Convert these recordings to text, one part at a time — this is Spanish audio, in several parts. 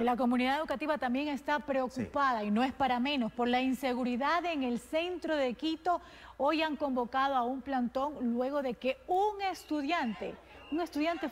La comunidad educativa también está preocupada, sí, y no es para menos, por la inseguridad en el centro de Quito. Hoy han convocado a un plantón luego de que un estudiante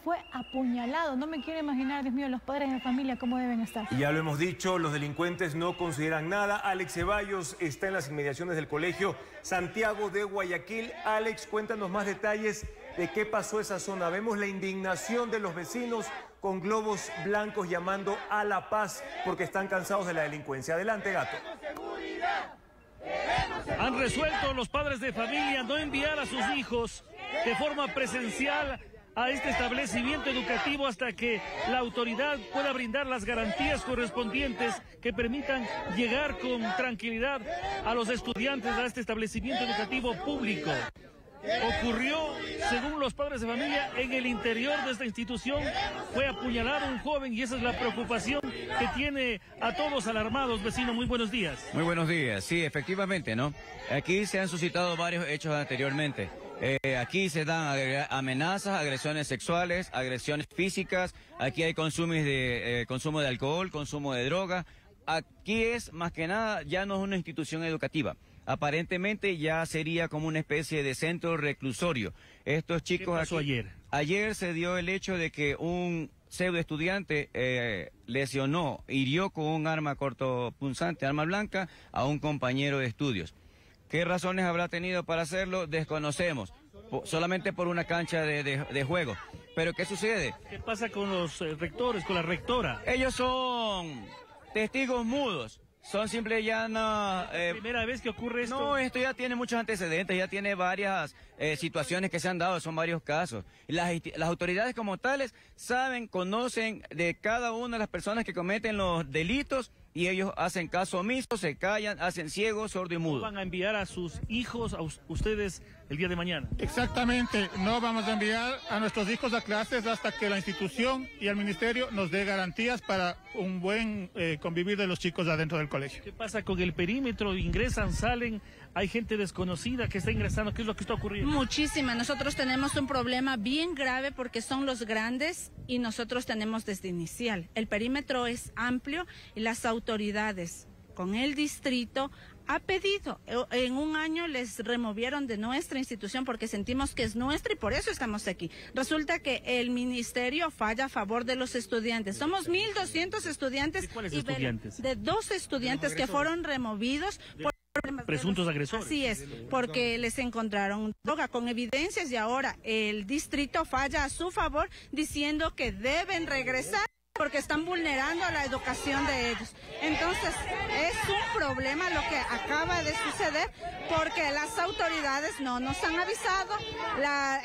fue apuñalado. No me quiero imaginar, Dios mío, los padres de familia cómo deben estar. Ya lo hemos dicho, los delincuentes no consideran nada. Alex Ceballos está en las inmediaciones del colegio Santiago de Guayaquil. Alex, cuéntanos más detalles de qué pasó esa zona. Vemos la indignación de los vecinos con globos blancos llamando a la paz porque están cansados de la delincuencia. Adelante, Gato. Han resuelto los padres de familia no enviar a sus hijos de forma presencial a este establecimiento educativo hasta que la autoridad pueda brindar las garantías correspondientes que permitan llegar con tranquilidad a los estudiantes a este establecimiento educativo público. Ocurrió, según los padres de familia, en el interior de esta institución. Fue apuñalado un joven y esa es la preocupación que tiene a todos alarmados. Vecino, muy buenos días. Muy buenos días, sí, efectivamente, ¿no? Aquí se han suscitado varios hechos anteriormente. Aquí se dan amenazas, agresiones sexuales, agresiones físicas. Aquí hay consumo de alcohol, consumo de droga. Aquí es, más que nada, ya no es una institución educativa. Aparentemente ya sería como una especie de centro reclusorio. Estos chicos... ¿Qué pasó aquí ayer? Ayer se dio el hecho de que un pseudoestudiante lesionó, hirió con un arma cortopunzante, arma blanca, a un compañero de estudios. ¿Qué razones habrá tenido para hacerlo? Desconocemos. Solamente por una cancha de juego. ¿Pero qué sucede? ¿Qué pasa con los rectores, con la rectora? Ellos son testigos mudos. Son simple y llana... ¿Es la primera vez que ocurre esto? No, esto ya tiene muchos antecedentes, ya tiene varias situaciones que se han dado, son varios casos. Las autoridades como tales saben, conocen de cada una de las personas que cometen los delitos y ellos hacen caso omiso, se callan, hacen ciegos, sordo y mudo. ¿No van a enviar a sus hijos, a ustedes, el día de mañana? Exactamente, no vamos a enviar a nuestros hijos a clases hasta que la institución y el ministerio nos dé garantías para un buen convivir de los chicos adentro del colegio. ¿Qué pasa con el perímetro? ¿Ingresan, salen? ¿Hay gente desconocida que está ingresando? ¿Qué es lo que está ocurriendo? Muchísima. Nosotros tenemos un problema bien grave porque son los grandes y nosotros tenemos desde inicial. El perímetro es amplio y las autoridades con el distrito ha pedido, en un año les removieron de nuestra institución porque sentimos que es nuestra y por eso estamos aquí. Resulta que el ministerio falla a favor de los estudiantes. Somos 1.200 estudiantes. ¿De cuáles estudiantes? De 12 estudiantes que fueron removidos por presuntos agresores. Así es, porque les encontraron droga con evidencias y ahora el distrito falla a su favor diciendo que deben regresar porque están vulnerando la educación de ellos. Entonces, es un problema lo que acaba de suceder porque las autoridades no nos han avisado,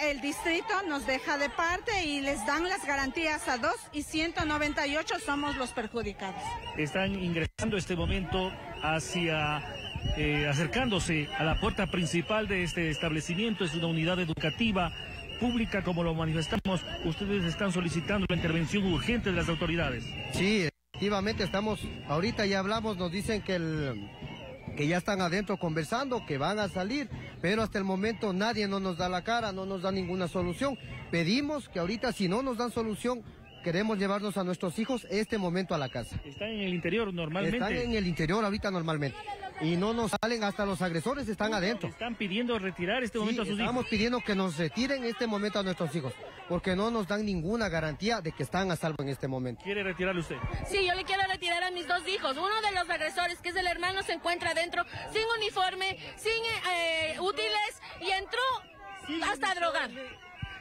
el distrito nos deja de parte y les dan las garantías a 2 y 198 somos los perjudicados. Están ingresando en este momento hacia... acercándose a la puerta principal de este establecimiento. Es una unidad educativa pública, como lo manifestamos. Ustedes están solicitando la intervención urgente de las autoridades. Sí, efectivamente estamos, ahorita ya hablamos, nos dicen que ya están adentro conversando, que van a salir, pero hasta el momento nadie no nos da la cara, no nos da ninguna solución. Pedimos que ahorita, si no nos dan solución, queremos llevarnos a nuestros hijos este momento a la casa. ¿Están en el interior normalmente? Están en el interior ahorita normalmente. Y no nos salen, hasta los agresores están adentro. Están pidiendo retirar este momento a sus hijos. Estamos pidiendo que nos retiren este momento a nuestros hijos, porque no nos dan ninguna garantía de que están a salvo en este momento. ¿Quiere retirarle usted? Sí, yo le quiero retirar a mis dos hijos. Uno de los agresores, que es el hermano, se encuentra adentro sin uniforme, sin útiles y entró hasta drogar.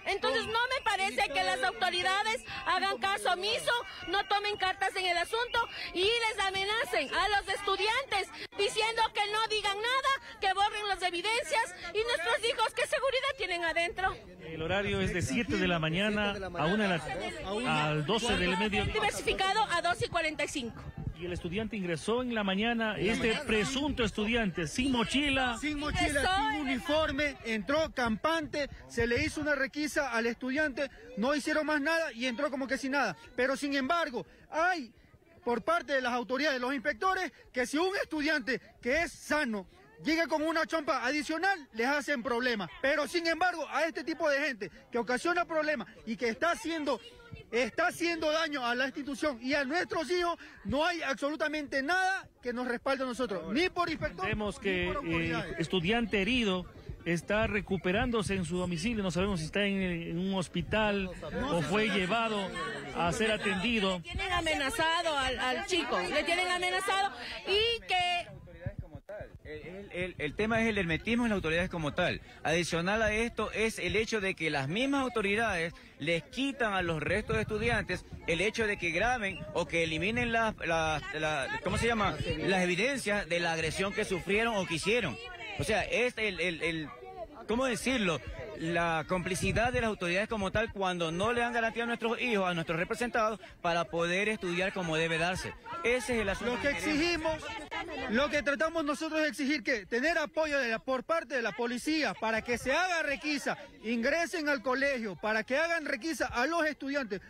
Entonces no me parece que las autoridades hagan caso omiso, no tomen cartas en el asunto y les amenacen a los estudiantes diciendo que no digan nada, que borren las evidencias y nuestros hijos, ¿qué seguridad tienen adentro? El horario es de 7 de la mañana a 12 del mediodía. Diversificado a 2 y 45. Y el estudiante ingresó en la mañana, presunto estudiante, sin mochila, sin uniforme, entró campante, se le hizo una requisa al estudiante, no hicieron más nada y entró como que sin nada. Pero sin embargo, hay por parte de las autoridades, los inspectores, que si un estudiante que es sano llega con una chompa adicional, les hacen problemas. Pero sin embargo, a este tipo de gente que ocasiona problemas y que está haciendo está haciendo daño a la institución y a nuestros hijos. No hay absolutamente nada que nos respalde a nosotros, ahora, ni por inspector, vemos que ni por estudiante herido está recuperándose en su domicilio, no sabemos si está en un hospital o fue llevado a ser atendido. Le tienen amenazado al chico, le tienen amenazado y que... El tema es el hermetismo en las autoridades como tal. Adicional a esto es el hecho de que las mismas autoridades les quitan a los restos de estudiantes el hecho de que graben o que eliminen las evidencias de la agresión que sufrieron o que hicieron. O sea, es ¿cómo decirlo? La complicidad de las autoridades como tal cuando no le dan garantía a nuestros hijos, a nuestros representados, para poder estudiar como debe darse. Ese es el asunto. Lo que exigimos, lo que tratamos nosotros de exigir, que tener apoyo por parte de la policía para que se haga requisa, ingresen al colegio, para que hagan requisa a los estudiantes,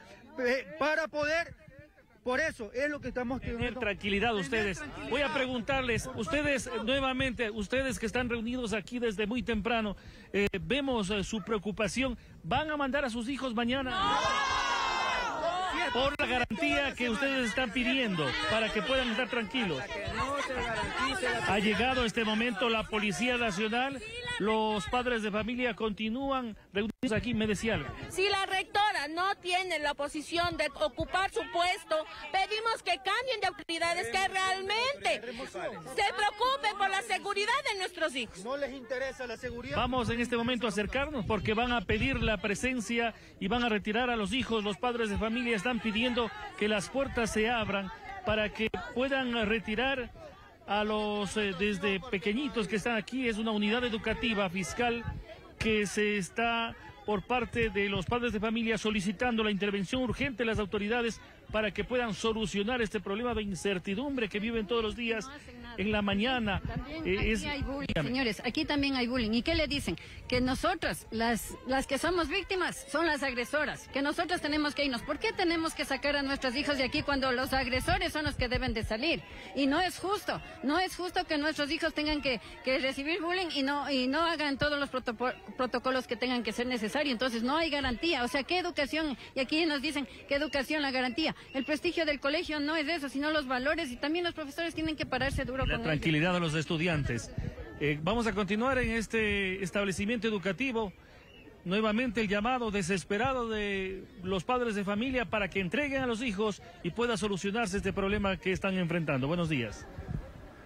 para poder... Por eso es lo que estamos... Tener tranquilidad ustedes. Voy a preguntarles, ustedes nuevamente, ustedes que están reunidos aquí desde muy temprano, vemos su preocupación, ¿van a mandar a sus hijos mañana? ¡No! Por la garantía que ustedes están pidiendo para que puedan estar tranquilos. Ha llegado este momento la Policía Nacional, los padres de familia continúan reunidos aquí, me decía algo. Si la rectora no tiene la posición de ocupar su puesto, pedimos que cambien de autoridades, que realmente se preocupen por la seguridad de nuestros hijos. No les interesa la seguridad. Vamos en este momento a acercarnos porque van a pedir la presencia y van a retirar a los hijos. Los padres de familia están pidiendo que las puertas se abran para que puedan retirar a los desde pequeñitos que están aquí. Es una unidad educativa fiscal que se está por parte de los padres de familia solicitando la intervención urgente de las autoridades para que puedan solucionar este problema de incertidumbre que viven todos los días en la mañana. Aquí hay bullying, señores, aquí también hay bullying. ¿Y qué le dicen? Que nosotras, las que somos víctimas, son las agresoras, que nosotras tenemos que irnos. ¿Por qué tenemos que sacar a nuestros hijos de aquí cuando los agresores son los que deben de salir? Y no es justo, no es justo que nuestros hijos tengan que recibir bullying y no hagan todos los protocolos que tengan que ser necesarios. Entonces no hay garantía, o sea, ¿qué educación? Y aquí nos dicen, ¿qué educación? La garantía, el prestigio del colegio no es eso, sino los valores, y también los profesores tienen que pararse duro con la tranquilidad de los estudiantes. Vamos a continuar en este establecimiento educativo. Nuevamente el llamado desesperado de los padres de familia para que entreguen a los hijos y pueda solucionarse este problema que están enfrentando. Buenos días.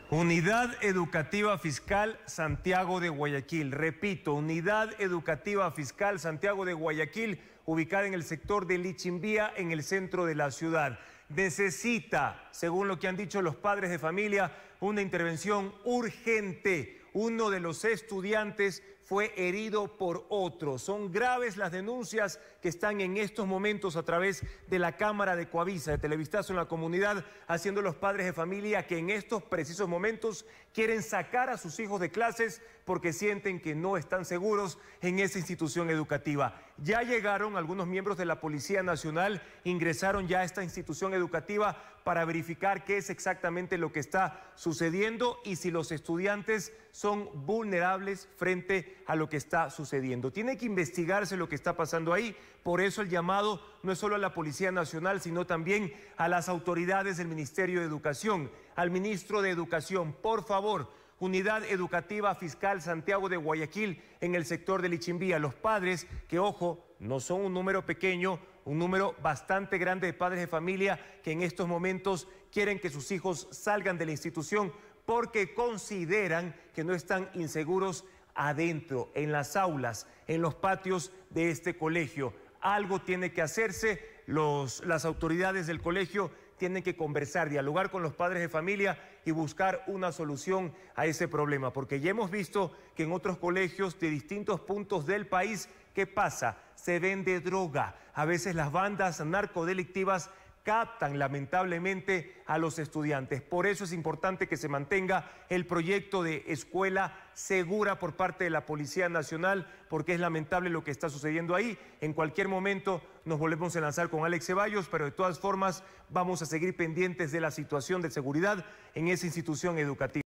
Unidad Educativa Fiscal Santiago de Guayaquil, repito, Unidad Educativa Fiscal Santiago de Guayaquil, ubicada en el sector de Lichimbía, en el centro de la ciudad. Necesita, según lo que han dicho los padres de familia, una intervención urgente. Uno de los estudiantes fue herido por otro. Son graves las denuncias que están en estos momentos a través de la Cámara de Coavisa, de Televistazo en la comunidad, haciendo los padres de familia que en estos precisos momentos quieren sacar a sus hijos de clases porque sienten que no están seguros en esa institución educativa. Ya llegaron algunos miembros de la Policía Nacional, ingresaron ya a esta institución educativa para verificar qué es exactamente lo que está sucediendo y si los estudiantes son vulnerables frente a lo que está sucediendo. Tiene que investigarse lo que está pasando ahí, por eso el llamado no es solo a la Policía Nacional, sino también a las autoridades del Ministerio de Educación, al ministro de Educación. Por favor, Unidad Educativa Fiscal Santiago de Guayaquil, en el sector de Lichimbía. Los padres, que ojo, no son un número pequeño, un número bastante grande de padres de familia que en estos momentos quieren que sus hijos salgan de la institución porque consideran que no están inseguros adentro, en las aulas, en los patios de este colegio. Algo tiene que hacerse, las autoridades del colegio tienen que conversar, dialogar con los padres de familia y buscar una solución a ese problema, porque ya hemos visto que en otros colegios de distintos puntos del país, ¿qué pasa? Se vende droga. A veces las bandas narcodelictivas captan lamentablemente a los estudiantes. Por eso es importante que se mantenga el proyecto de escuela segura por parte de la Policía Nacional, porque es lamentable lo que está sucediendo ahí. En cualquier momento nos volvemos a lanzar con Alex Ceballos, pero de todas formas vamos a seguir pendientes de la situación de seguridad en esa institución educativa.